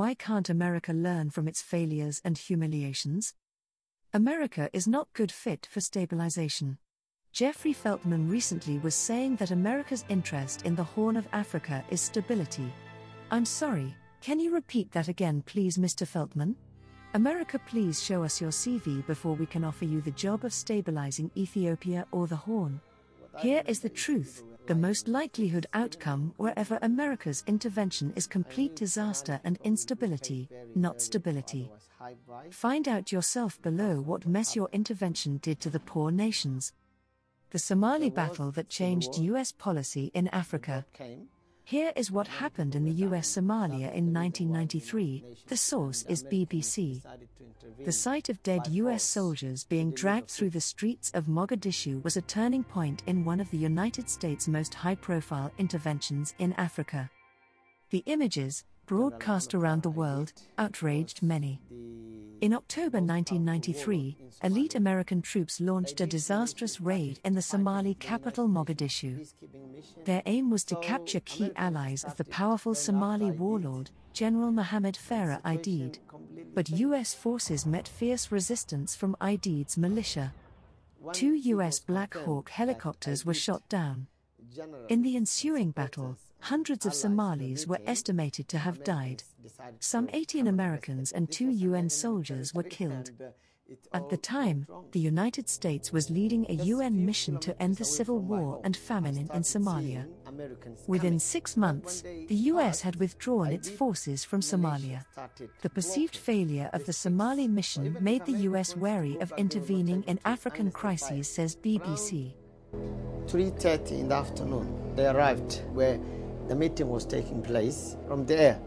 Why can't America learn from its failures and humiliations? America is not good fit for stabilization. Jeffrey Feltman recently was saying that America's interest in the Horn of Africa is stability. I'm sorry, can you repeat that again please, Mr. Feltman? America, please show us your CV before we can offer you the job of stabilizing Ethiopia or the Horn. Here is the truth, the most likelihood outcome wherever America's intervention is complete disaster and instability, not stability. Find out yourself below what mess your intervention did to the poor nations. The Somali battle that changed US policy in Africa. Here is what happened in the US Somalia in 1993, the source is BBC. The sight of dead US soldiers being dragged through the streets of Mogadishu was a turning point in one of the United States' most high-profile interventions in Africa. The images, broadcast around the world, outraged many. In October 1993, elite American troops launched a disastrous raid in the Somali capital Mogadishu. Their aim was to capture key allies of the powerful Somali warlord, General Mohamed Farah Aidid. But US forces met fierce resistance from Aidid's militia. 2 US Black Hawk helicopters were shot down. In the ensuing battle, hundreds of Somalis were estimated to have died. Some 18 Americans and 2 UN soldiers were killed. At the time, the United States was leading a UN mission to end the civil war and famine in Somalia. Within 6 months, the US had withdrawn its forces from Somalia. The perceived failure of the Somali mission made the US wary of intervening in African crises, says BBC. 3:30 in the afternoon, they arrived where the meeting was taking place from the air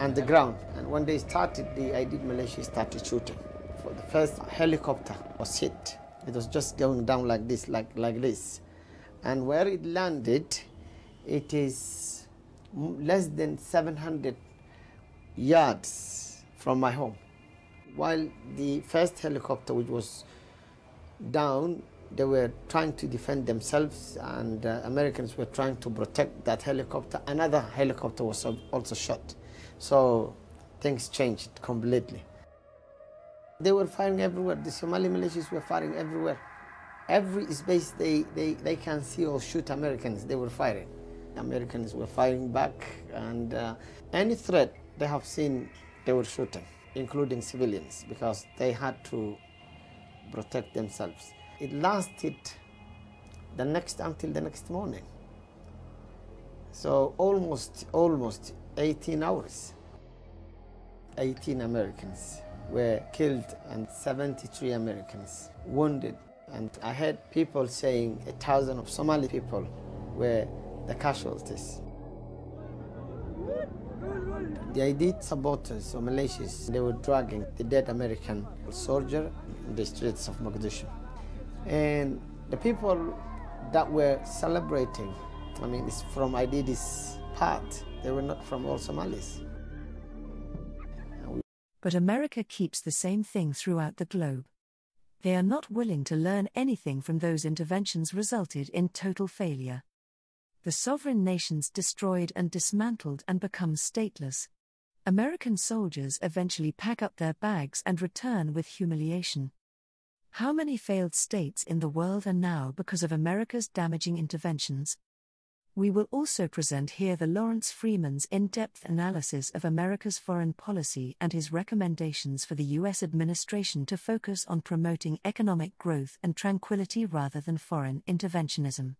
and the ground. And when they started, the Aidid militia started shooting. For the first helicopter was hit. It was just going down like this, like this. And where it landed, it is less than 700 yards from my home. While the first helicopter, which was down, they were trying to defend themselves, and Americans were trying to protect that helicopter. Another helicopter was also shot. So things changed completely. They were firing everywhere. The Somali militias were firing everywhere. Every space they can see or shoot Americans, they were firing. Americans were firing back, and any threat they have seen, they were shooting, including civilians, because they had to protect themselves. It lasted until the next morning. So almost 18 hours. 18 Americans were killed and 73 Americans wounded. And I heard people saying 1,000 of Somali people were the casualties. The Aidid supporters or militias, they were dragging the dead American soldier in the streets of Mogadishu. And the people that were celebrating, I mean, it's from Aidid's part, they were not from all Somalis. But America keeps the same thing throughout the globe. They are not willing to learn anything from those interventions resulted in total failure. The sovereign nations destroyed and dismantled and become stateless. American soldiers eventually pack up their bags and return with humiliation. How many failed states in the world are now because of America's damaging interventions? We will also present here the Lawrence Freeman's in-depth analysis of America's foreign policy and his recommendations for the U.S. administration to focus on promoting economic growth and tranquility rather than foreign interventionism.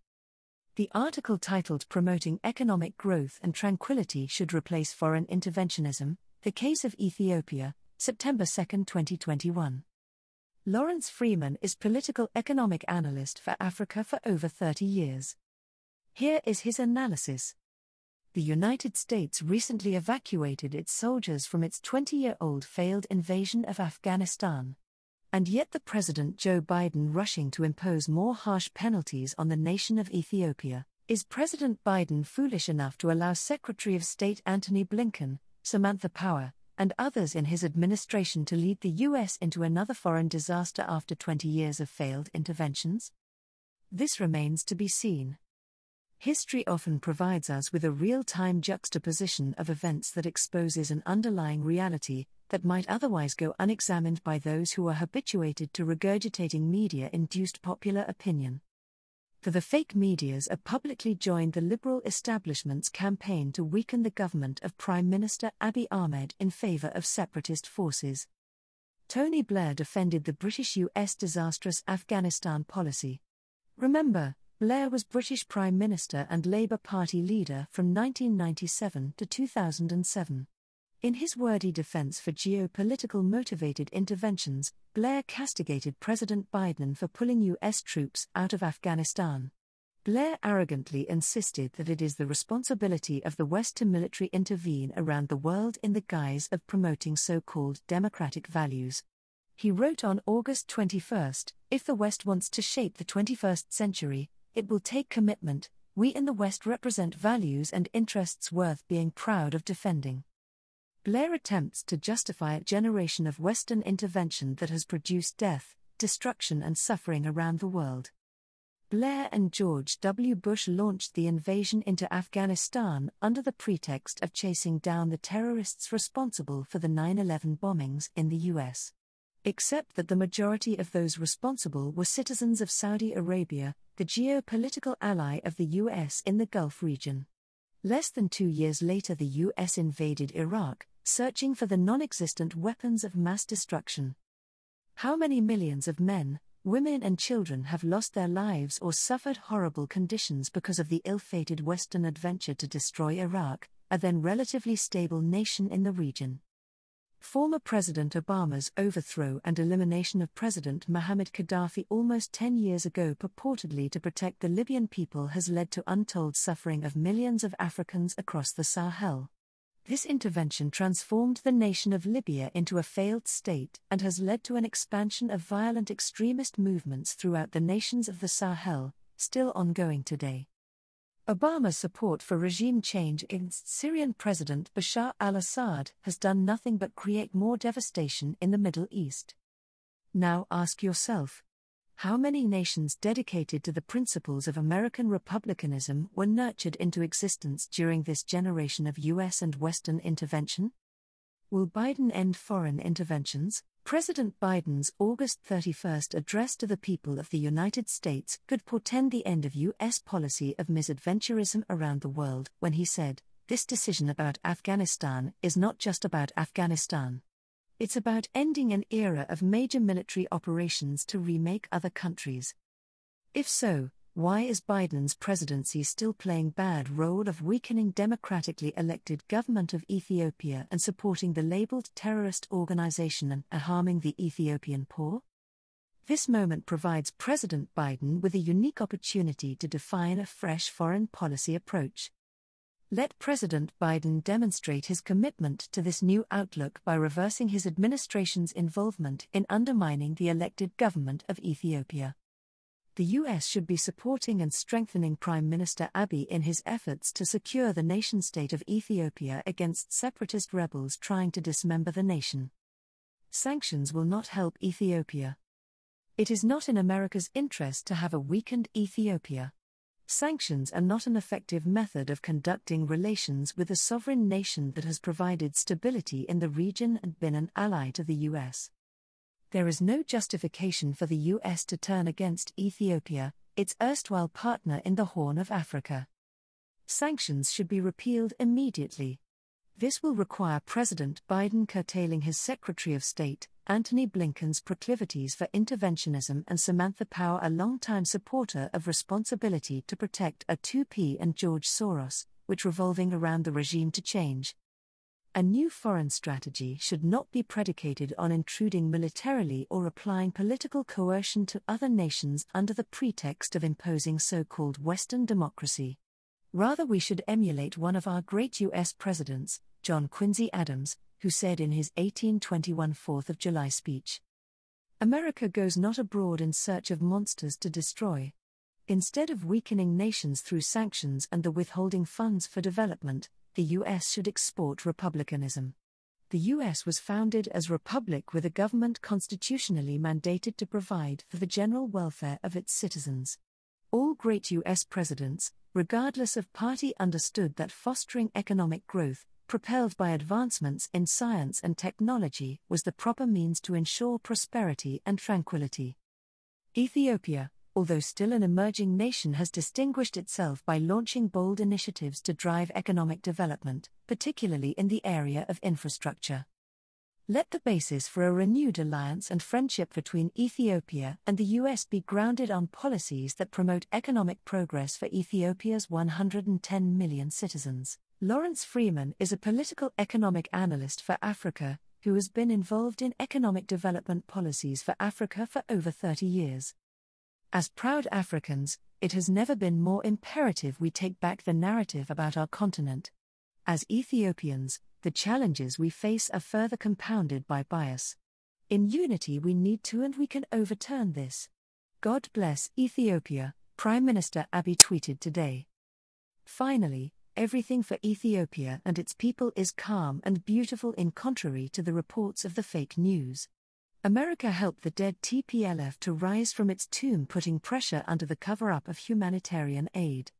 The article titled "Promoting Economic Growth and Tranquility Should Replace Foreign Interventionism: The Case of Ethiopia," September 2, 2021. Lawrence Freeman is political economic analyst for Africa for over 30 years. Here is his analysis. The United States recently evacuated its soldiers from its 20-year-old failed invasion of Afghanistan. And yet the President Joe Biden rushing to impose more harsh penalties on the nation of Ethiopia. Is President Biden foolish enough to allow Secretary of State Antony Blinken, Samantha Power, and others in his administration to lead the US into another foreign disaster after 20 years of failed interventions? This remains to be seen. History often provides us with a real-time juxtaposition of events that exposes an underlying reality that might otherwise go unexamined by those who are habituated to regurgitating media-induced popular opinion. For the fake medias are publicly joined the liberal establishment's campaign to weaken the government of Prime Minister Abiy Ahmed in favour of separatist forces. Tony Blair defended the British-US disastrous Afghanistan policy. Remember, Blair was British Prime Minister and Labour Party leader from 1997 to 2007. In his wordy defence for geopolitical-motivated interventions, Blair castigated President Biden for pulling U.S. troops out of Afghanistan. Blair arrogantly insisted that it is the responsibility of the West to militarily intervene around the world in the guise of promoting so-called democratic values. He wrote on August 21, "If the West wants to shape the 21st century, it will take commitment. We in the West represent values and interests worth being proud of defending." Blair attempts to justify a generation of Western intervention that has produced death, destruction and suffering around the world. Blair and George W. Bush launched the invasion into Afghanistan under the pretext of chasing down the terrorists responsible for the 9/11 bombings in the U.S. Except that the majority of those responsible were citizens of Saudi Arabia, the geopolitical ally of the U.S. in the Gulf region. Less than 2 years later, the U.S. invaded Iraq, searching for the non-existent weapons of mass destruction. How many millions of men, women and children have lost their lives or suffered horrible conditions because of the ill-fated Western adventure to destroy Iraq, a then relatively stable nation in the region? Former President Obama's overthrow and elimination of President Mohamed Gaddafi almost 10 years ago purportedly to protect the Libyan people has led to untold suffering of millions of Africans across the Sahel. This intervention transformed the nation of Libya into a failed state and has led to an expansion of violent extremist movements throughout the nations of the Sahel, still ongoing today. Obama's support for regime change against Syrian President Bashar al-Assad has done nothing but create more devastation in the Middle East. Now ask yourself, how many nations dedicated to the principles of American republicanism were nurtured into existence during this generation of U.S. and Western intervention? Will Biden end foreign interventions? President Biden's August 31 address to the people of the United States could portend the end of U.S. policy of misadventurism around the world when he said, "This decision about Afghanistan is not just about Afghanistan. It's about ending an era of major military operations to remake other countries." If so, why is Biden's presidency still playing bad role of weakening democratically elected government of Ethiopia and supporting the labeled terrorist organization and harming the Ethiopian poor? This moment provides President Biden with a unique opportunity to define a fresh foreign policy approach. Let President Biden demonstrate his commitment to this new outlook by reversing his administration's involvement in undermining the elected government of Ethiopia. The U.S. should be supporting and strengthening Prime Minister Abiy in his efforts to secure the nation-state of Ethiopia against separatist rebels trying to dismember the nation. Sanctions will not help Ethiopia. It is not in America's interest to have a weakened Ethiopia. Sanctions are not an effective method of conducting relations with a sovereign nation that has provided stability in the region and been an ally to the U.S. There is no justification for the U.S. to turn against Ethiopia, its erstwhile partner in the Horn of Africa. Sanctions should be repealed immediately. This will require President Biden curtailing his Secretary of State, Antony Blinken's proclivities for interventionism, and Samantha Power, a longtime supporter of responsibility to protect A2P and George Soros, which revolving around the regime to change. A new foreign strategy should not be predicated on intruding militarily or applying political coercion to other nations under the pretext of imposing so-called Western democracy. Rather, we should emulate one of our great U.S. presidents, John Quincy Adams, who said in his 1821 4th of July speech, "America goes not abroad in search of monsters to destroy. Instead of weakening nations through sanctions and the withholding funds for development, the U.S. should export republicanism." The U.S. was founded as a republic with a government constitutionally mandated to provide for the general welfare of its citizens. All great U.S. presidents, regardless of party, understood that fostering economic growth, propelled by advancements in science and technology, was the proper means to ensure prosperity and tranquility. Ethiopia, although still an emerging nation, has distinguished itself by launching bold initiatives to drive economic development, particularly in the area of infrastructure. Let the basis for a renewed alliance and friendship between Ethiopia and the U.S. be grounded on policies that promote economic progress for Ethiopia's 110 million citizens. Lawrence Freeman is a political economic analyst for Africa, who has been involved in economic development policies for Africa for over 30 years. As proud Africans, it has never been more imperative we take back the narrative about our continent. As Ethiopians, the challenges we face are further compounded by bias. In unity we need to and we can overturn this. God bless Ethiopia, Prime Minister Abiy tweeted today. Finally, everything for Ethiopia and its people is calm and beautiful, in contrary to the reports of the fake news. America helped the dead TPLF to rise from its tomb, putting pressure under the cover-up of humanitarian aid.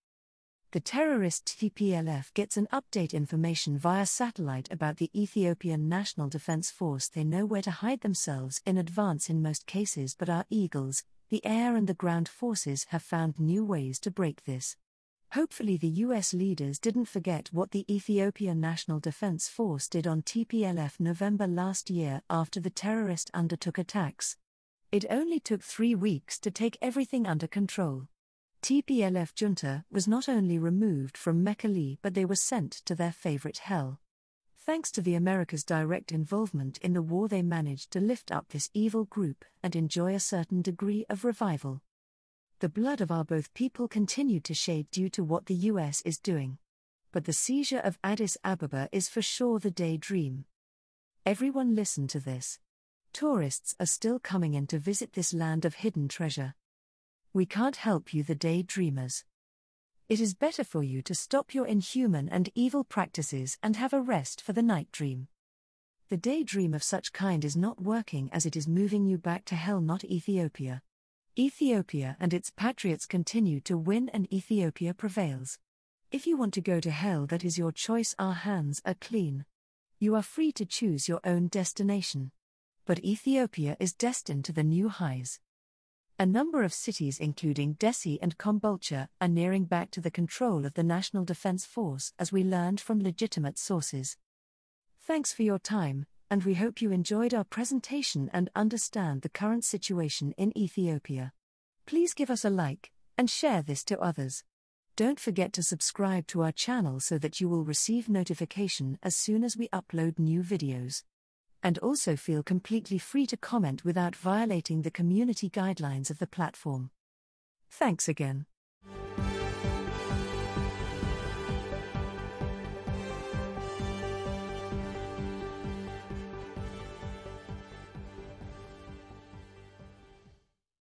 The terrorist TPLF gets an update information via satellite about the Ethiopian National Defense Force. They know where to hide themselves in advance in most cases, but our eagles, the air and the ground forces, have found new ways to break this. Hopefully the U.S. leaders didn't forget what the Ethiopian National Defense Force did on TPLF November last year after the terrorist undertook attacks. It only took 3 weeks to take everything under control. TPLF junta was not only removed from Mekelle, but they were sent to their favorite hell. Thanks to the America's direct involvement in the war, they managed to lift up this evil group and enjoy a certain degree of revival. The blood of our both people continued to shade due to what the U.S. is doing. But the seizure of Addis Ababa is for sure the daydream. Everyone listen to this. Tourists are still coming in to visit this land of hidden treasure. We can't help you, the daydreamers. It is better for you to stop your inhuman and evil practices and have a rest for the night dream. The daydream of such kind is not working, as it is moving you back to hell, not Ethiopia. Ethiopia and its patriots continue to win and Ethiopia prevails. If you want to go to hell, that is your choice. Our hands are clean. You are free to choose your own destination. But Ethiopia is destined to the new highs. A number of cities including Dessie and Kombolcha are nearing back to the control of the National Defense Force, as we learned from legitimate sources. Thanks for your time, and we hope you enjoyed our presentation and understand the current situation in Ethiopia. Please give us a like, and share this to others. Don't forget to subscribe to our channel so that you will receive notification as soon as we upload new videos. And also feel completely free to comment without violating the community guidelines of the platform. Thanks again.